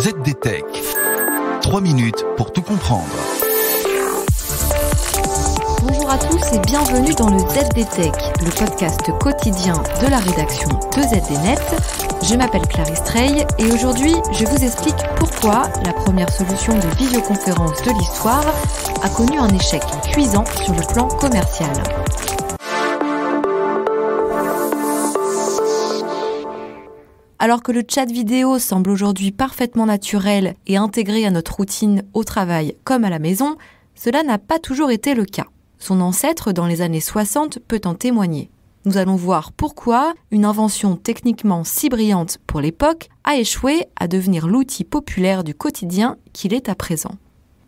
ZDTech. 3 minutes pour tout comprendre. Bonjour à tous et bienvenue dans le ZDTech, le podcast quotidien de la rédaction de ZDNet. Je m'appelle Clarisse Treilles et aujourd'hui, je vous explique pourquoi la première solution de visioconférence de l'histoire a connu un échec cuisant sur le plan commercial. Alors que le chat vidéo semble aujourd'hui parfaitement naturel et intégré à notre routine au travail comme à la maison, cela n'a pas toujours été le cas. Son ancêtre dans les années 60 peut en témoigner. Nous allons voir pourquoi une invention techniquement si brillante pour l'époque a échoué à devenir l'outil populaire du quotidien qu'il est à présent.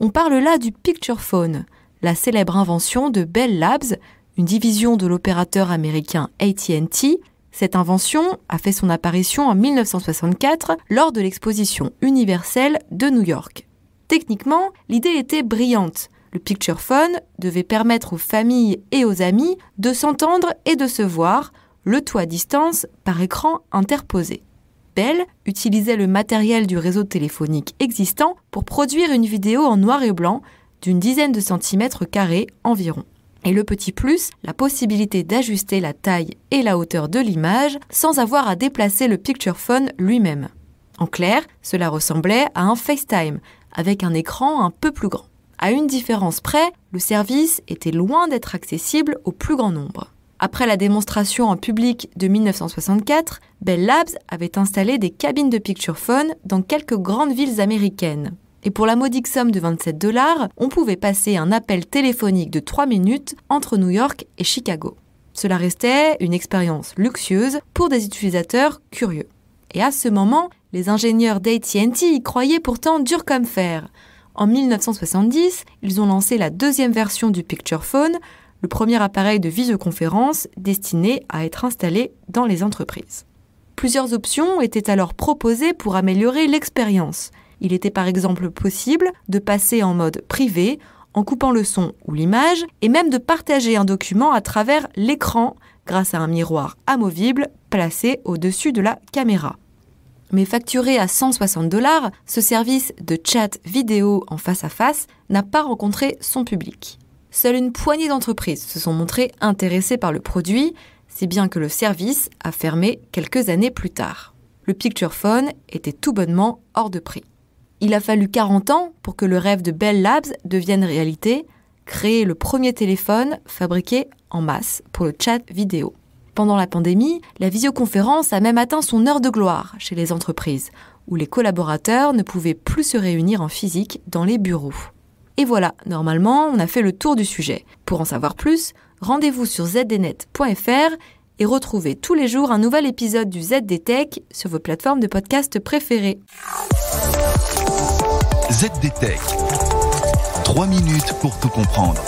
On parle là du Picturephone, la célèbre invention de Bell Labs, une division de l'opérateur américain AT&T. Cette invention a fait son apparition en 1964 lors de l'exposition universelle de New York. Techniquement, l'idée était brillante. Le Picturephone devait permettre aux familles et aux amis de s'entendre et de se voir, le tout à distance, par écran interposé. Bell utilisait le matériel du réseau téléphonique existant pour produire une vidéo en noir et blanc d'une dizaine de centimètres carrés environ. Et le petit plus, la possibilité d'ajuster la taille et la hauteur de l'image sans avoir à déplacer le Picturephone lui-même. En clair, cela ressemblait à un FaceTime, avec un écran un peu plus grand. À une différence près, le service était loin d'être accessible au plus grand nombre. Après la démonstration en public de 1964, Bell Labs avait installé des cabines de Picturephone dans quelques grandes villes américaines. Et pour la modique somme de $27, on pouvait passer un appel téléphonique de 3 minutes entre New York et Chicago. Cela restait une expérience luxueuse pour des utilisateurs curieux. Et à ce moment, les ingénieurs d'AT&T y croyaient pourtant dur comme fer. En 1970, ils ont lancé la deuxième version du Picturephone, le premier appareil de visioconférence destiné à être installé dans les entreprises. Plusieurs options étaient alors proposées pour améliorer l'expérience. Il était par exemple possible de passer en mode privé, en coupant le son ou l'image, et même de partager un document à travers l'écran grâce à un miroir amovible placé au-dessus de la caméra. Mais facturé à $160, ce service de chat vidéo en face-à-face n'a pas rencontré son public. Seule une poignée d'entreprises se sont montrées intéressées par le produit, si bien que le service a fermé quelques années plus tard. Le Picturephone était tout bonnement hors de prix. Il a fallu 40 ans pour que le rêve de Bell Labs devienne réalité, créer le premier téléphone fabriqué en masse pour le chat vidéo. Pendant la pandémie, la visioconférence a même atteint son heure de gloire chez les entreprises, où les collaborateurs ne pouvaient plus se réunir en physique dans les bureaux. Et voilà, normalement, on a fait le tour du sujet. Pour en savoir plus, rendez-vous sur zdnet.fr et retrouvez tous les jours un nouvel épisode du ZDTech sur vos plateformes de podcast préférées. ZDTech. 3 minutes pour tout comprendre.